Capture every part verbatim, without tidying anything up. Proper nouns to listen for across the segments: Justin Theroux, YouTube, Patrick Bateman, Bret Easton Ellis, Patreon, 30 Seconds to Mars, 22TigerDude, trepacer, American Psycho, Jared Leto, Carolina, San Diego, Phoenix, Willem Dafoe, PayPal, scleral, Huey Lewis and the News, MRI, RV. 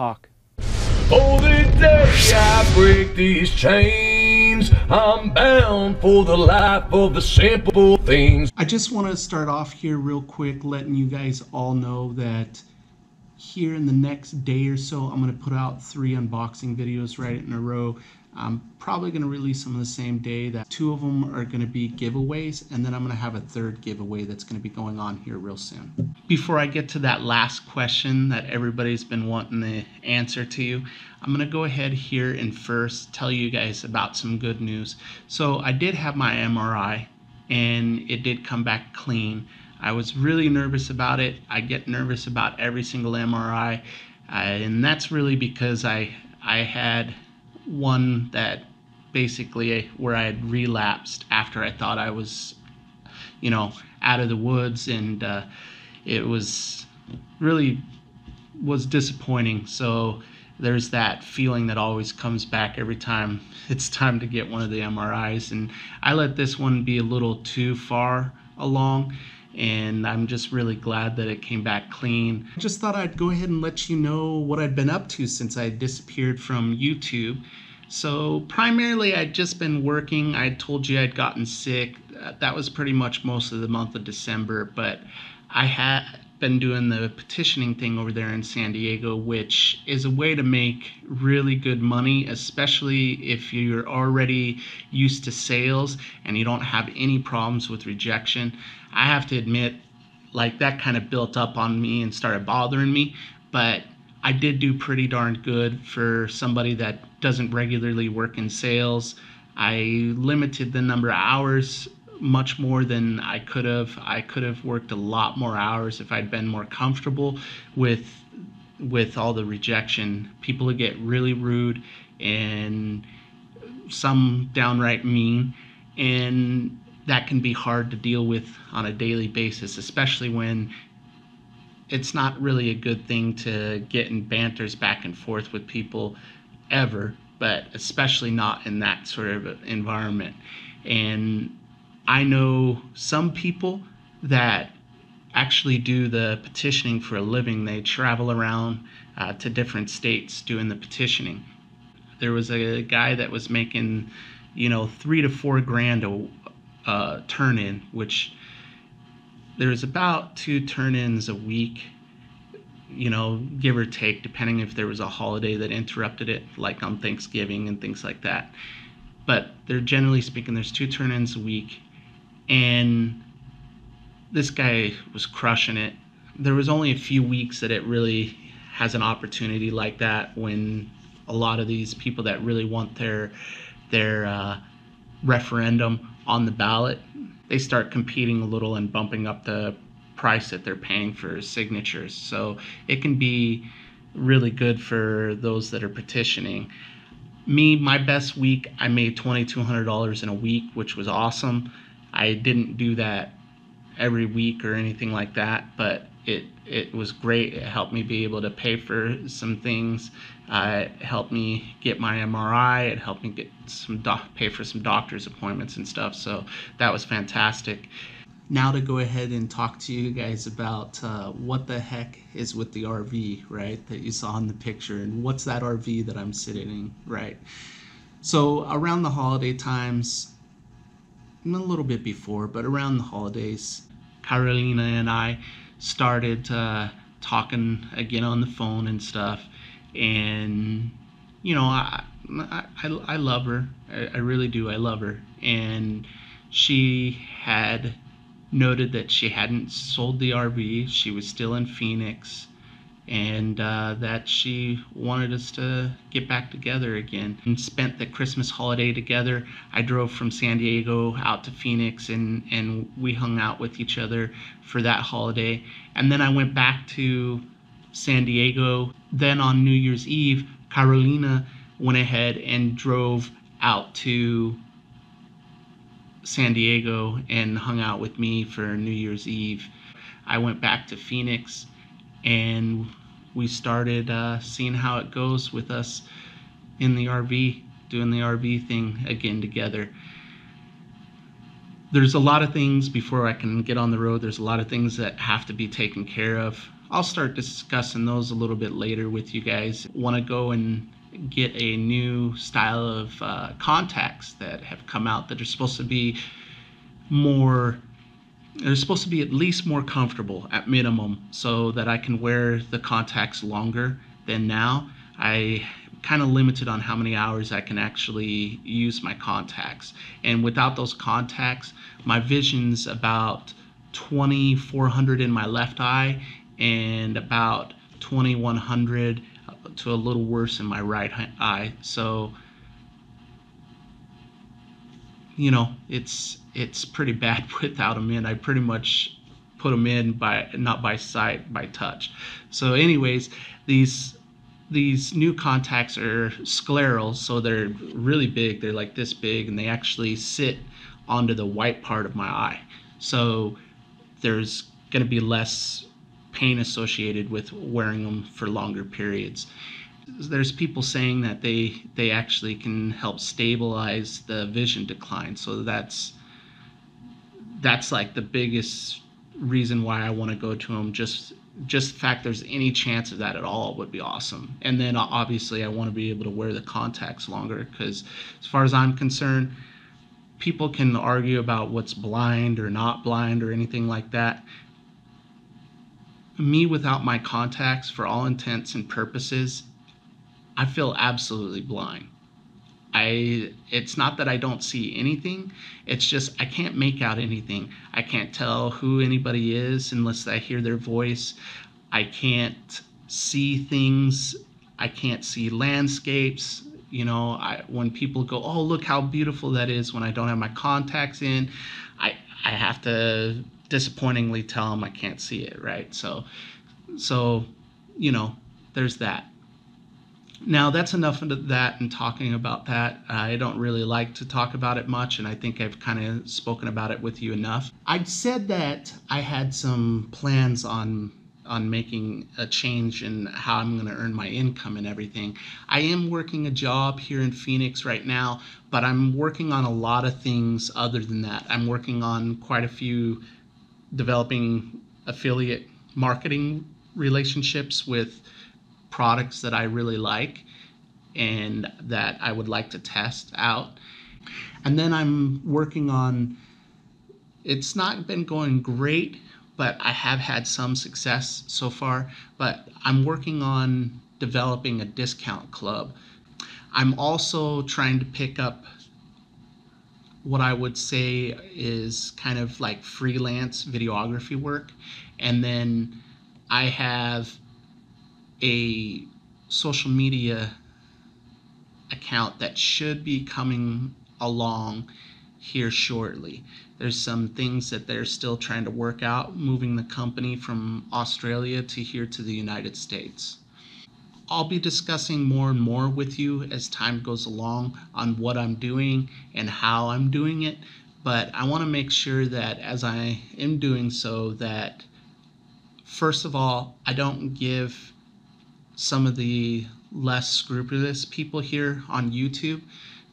talk. Oh, the day I break these chains, I'm bound for the life of the simple things. I just want to start off here real quick, letting you guys all know that here in the next day or so, I'm going to put out three unboxing videos right in a row. I'm probably going to release them on the same day. That two of them are going to be giveaways, and then I'm going to have a third giveaway that's going to be going on here real soon. Before I get to that last question that everybody's been wanting the answer to, I'm going to go ahead here and first tell you guys about some good news. So I did have my M R I, and it did come back clean. I was really nervous about it. I get nervous about every single M R I, uh, and that's really because I I had one that basically where I had relapsed after I thought I was, you know, out of the woods, and uh, it was really was disappointing. So there's that feeling that always comes back every time it's time to get one of the M R Is, and I let this one be a little too far along. And I'm just really glad that it came back clean. I just thought I'd go ahead and let you know what I've been up to since I disappeared from YouTube. So primarily I'd just been working. I told you I'd gotten sick. That was pretty much most of the month of December, but I had been doing the petitioning thing over there in San Diego, which is a way to make really good money, especially if you're already used to sales and you don't have any problems with rejection. I have to admit, like, that kind of built up on me and started bothering me, but I did do pretty darn good for somebody that doesn't regularly work in sales. I limited the number of hours much more than I could have. I could have worked a lot more hours if I'd been more comfortable with with all the rejection. People get really rude and some downright mean, and that can be hard to deal with on a daily basis, especially when it's not really a good thing to get in banters back and forth with people ever, but especially not in that sort of environment. And I know some people that actually do the petitioning for a living. They travel around uh, to different states doing the petitioning. There was a guy that was making, you know, three to four grand a Uh, turn-in, which there's about two turn-ins a week, you know, give or take, depending if there was a holiday that interrupted it, like on Thanksgiving and things like that. But they're generally speaking, there's two turn-ins a week, and this guy was crushing it. There was only a few weeks that it really has an opportunity like that, when a lot of these people that really want their their uh, referendum on the ballot, they start competing a little and bumping up the price that they're paying for signatures. So it can be really good for those that are petitioning. Me, my best week, I made twenty-two hundred dollars in a week, which was awesome. I didn't do that every week or anything like that, but it it was great. It helped me be able to pay for some things. Uh, it helped me get my M R I. It helped me get some doc pay for some doctor's appointments and stuff. So that was fantastic. Now to go ahead and talk to you guys about uh, what the heck is with the R V, right, that you saw in the picture, and what's that R V that I'm sitting in, right? So around the holiday times, and a little bit before, but around the holidays, Carolina and I started uh, talking again on the phone and stuff, and you know, I I, I love her. I, I really do. I love her. And she had noted that she hadn't sold the R V. She was still in Phoenix, and uh, that she wanted us to get back together again, and spent the Christmas holiday together. I drove from San Diego out to Phoenix, and, and we hung out with each other for that holiday. And then I went back to San Diego. Then on New Year's Eve, Carolina went ahead and drove out to San Diego and hung out with me for New Year's Eve. I went back to Phoenix, and we started uh, seeing how it goes with us in the R V, doing the R V thing again together. There's a lot of things before I can get on the road. There's a lot of things that have to be taken care of. I'll start discussing those a little bit later with you guys. Want to go and get a new style of uh, contacts that have come out that are supposed to be more, they're supposed to be at least more comfortable at minimum, so that I can wear the contacts longer than now. I kind of limited on how many hours I can actually use my contacts, and without those contacts my vision's about twenty-four hundred in my left eye and about twenty-one hundred to a little worse in my right eye. So you know, it's it's pretty bad without them in. I pretty much put them in by, not by sight, by touch. So anyways, these These new contacts are scleral, so they're really big. They're like this big, and they actually sit onto the white part of my eye. So there's going to be less pain associated with wearing them for longer periods. There's people saying that they they actually can help stabilize the vision decline. So that's that's like the biggest reason why I want to go to them. Just Just the fact there's any chance of that at all would be awesome. And then obviously I want to be able to wear the contacts longer, because as far as I'm concerned, people can argue about what's blind or not blind or anything like that. Me without my contacts, for all intents and purposes, I feel absolutely blind. I it's not that I don't see anything, it's just I can't make out anything. I can't tell who anybody is unless I hear their voice. I can't see things. I can't see landscapes. You know, I, when people go, "Oh, look how beautiful that is," when I don't have my contacts in, I I have to disappointingly tell them I can't see it, right? So so you know, there's that. Now, that's enough of that and talking about that. I don't really like to talk about it much, and I think I've kind of spoken about it with you enough. I'd said that I had some plans on on making a change in how I'm going to earn my income and everything. I am working a job here in Phoenix right now, but I'm working on a lot of things other than that. I'm working on quite a few, developing affiliate marketing relationships with products that I really like and that I would like to test out. And then I'm working on, it's not been going great, but I have had some success so far, but I'm working on developing a discount club. I'm also trying to pick up what I would say is kind of like freelance videography work. And then I have a social media account that should be coming along here shortly. There's some things that they're still trying to work out, moving the company from Australia to here to the United States. I'll be discussing more and more with you as time goes along on what I'm doing and how I'm doing it, but I want to make sure that as I am doing so, that first of all, I don't give some of the less scrupulous people here on YouTube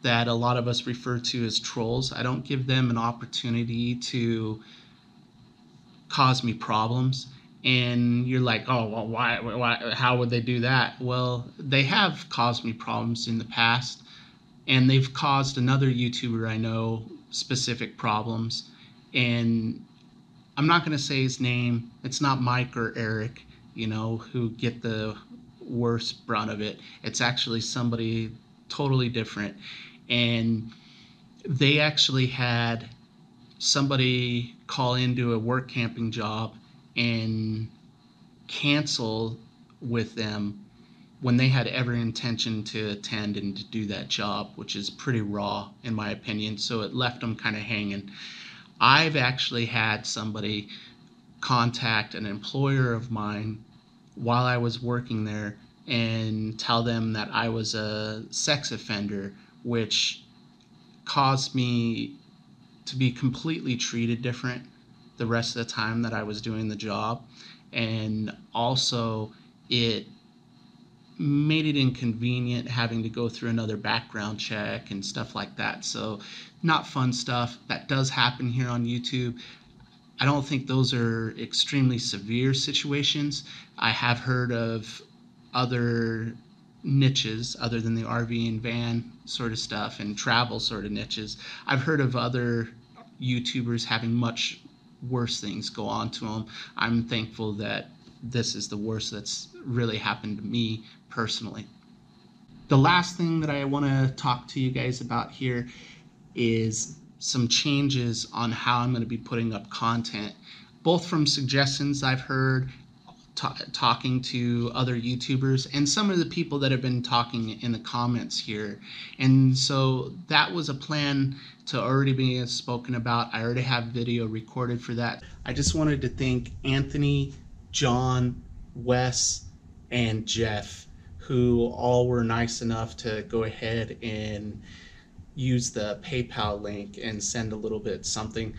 that a lot of us refer to as trolls. I don't give them an opportunity to cause me problems. And you're like, "Oh, well, why, why, how would they do that?" Well, they have caused me problems in the past, and they've caused another YouTuber I know specific problems. And I'm not going to say his name. It's not Mike or Eric, you know, who get the worst brunt of it. It's actually somebody totally different, and they actually had somebody call into a work camping job and cancel with them when they had every intention to attend and to do that job, which is pretty raw in my opinion, so it left them kind of hanging. I've actually had somebody contact an employer of mine while I was working there and tell them that I was a sex offender, which caused me to be completely treated different the rest of the time that I was doing the job. And also it made it inconvenient having to go through another background check and stuff like that. So not fun stuff. That does happen here on YouTube. I don't think those are extremely severe situations. I have heard of other niches other than the R V and van sort of stuff and travel sort of niches. I've heard of other YouTubers having much worse things go on to them. I'm thankful that this is the worst that's really happened to me personally. The last thing that I want to talk to you guys about here is some changes on how I'm going to be putting up content, both from suggestions I've heard, talking to other YouTubers, and some of the people that have been talking in the comments here. And so that was a plan to already be spoken about. I already have video recorded for that. I just wanted to thank Anthony, John, Wes, and Jeff, who all were nice enough to go ahead and use the PayPal link and send a little bit something.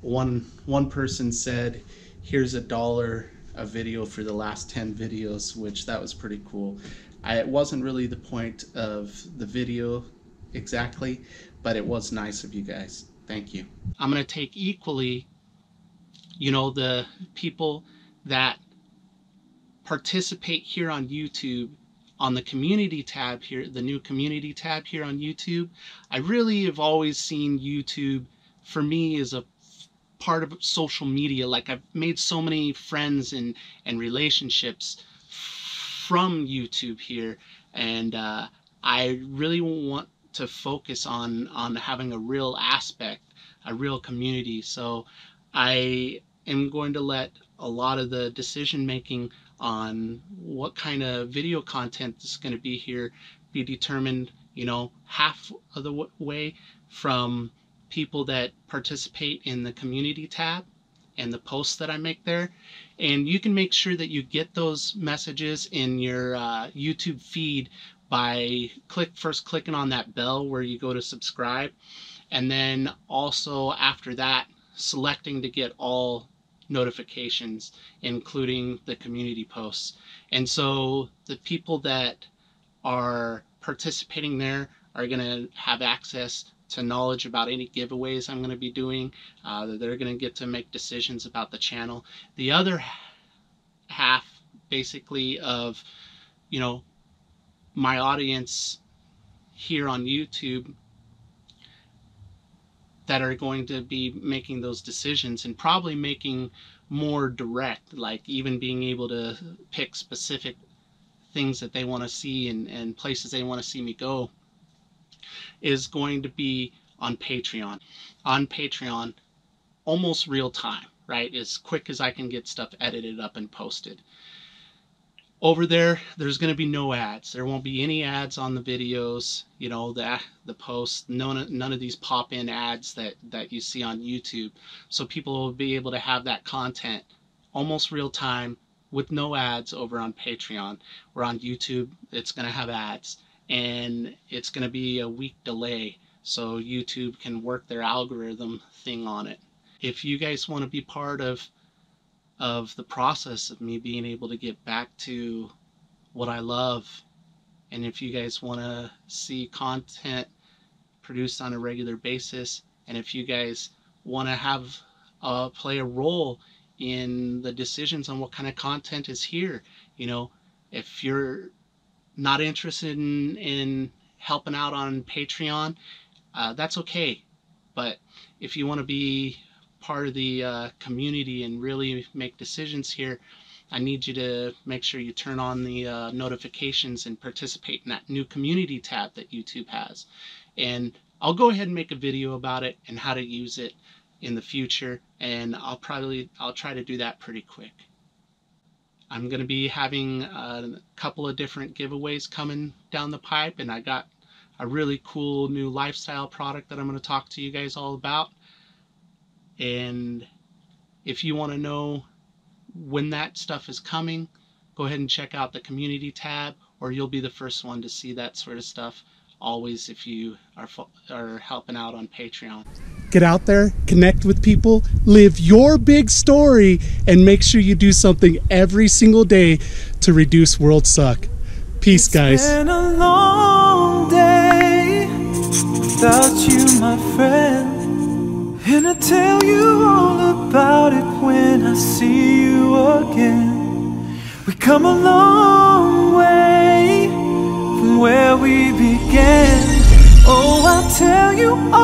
One one person said, here's a dollar a video for the last ten videos, which that was pretty cool. I, it wasn't really the point of the video exactly, but it was nice of you guys. Thank you. I'm gonna take equally, you know, the people that participate here on YouTube on the community tab here, the new community tab here on YouTube. I really have always seen YouTube for me as a part of social media. Like, I've made so many friends and, and relationships from YouTube here. And uh, I really want to focus on, on having a real aspect, a real community. So I am going to let a lot of the decision making on what kind of video content is going to be here be determined, you know, half of the way from people that participate in the community tab and the posts that I make there. And you can make sure that you get those messages in your uh, YouTube feed by click first clicking on that bell where you go to subscribe, and then also after that selecting to get all notifications, including the community posts. And so the people that are participating there are going to have access to knowledge about any giveaways I'm going to be doing. Uh, they're going to get to make decisions about the channel. The other half, basically, of, you know, my audience here on YouTube that are going to be making those decisions and probably making more direct, like even being able to pick specific things that they want to see and, and places they want to see me go, is going to be on Patreon. On Patreon, almost real time, right? As quick as I can get stuff edited up and posted. Over there, there's going to be no ads. There won't be any ads on the videos, you know, the, the posts, none, none of these pop-in ads that, that you see on YouTube. So people will be able to have that content almost real time with no ads over on Patreon. Where on YouTube, it's going to have ads, and it's going to be a week delay so YouTube can work their algorithm thing on it. If you guys want to be part of of the process of me being able to get back to what I love, and if you guys want to see content produced on a regular basis, and if you guys want to have uh, play a role in the decisions on what kind of content is here, you know, if you're not interested in, in helping out on Patreon, uh, that's okay. But if you want to be part of the uh, community and really make decisions here, I need you to make sure you turn on the uh, notifications and participate in that new community tab that YouTube has. And I'll go ahead and make a video about it and how to use it in the future, and I'll probably I'll try to do that pretty quick. I'm going to be having a couple of different giveaways coming down the pipe, and I got a really cool new lifestyle product that I'm going to talk to you guys all about. And if you want to know when that stuff is coming, go ahead and check out the community tab, or you'll be the first one to see that sort of stuff always if you are, are helping out on Patreon. Get out there, connect with people, live your big story, and make sure you do something every single day to reduce world suck. Peace, guys. It's been a long day without you, my friend. And I'll tell you all about it when I see you again. We come a long way from where we began. Oh, I'll tell you all.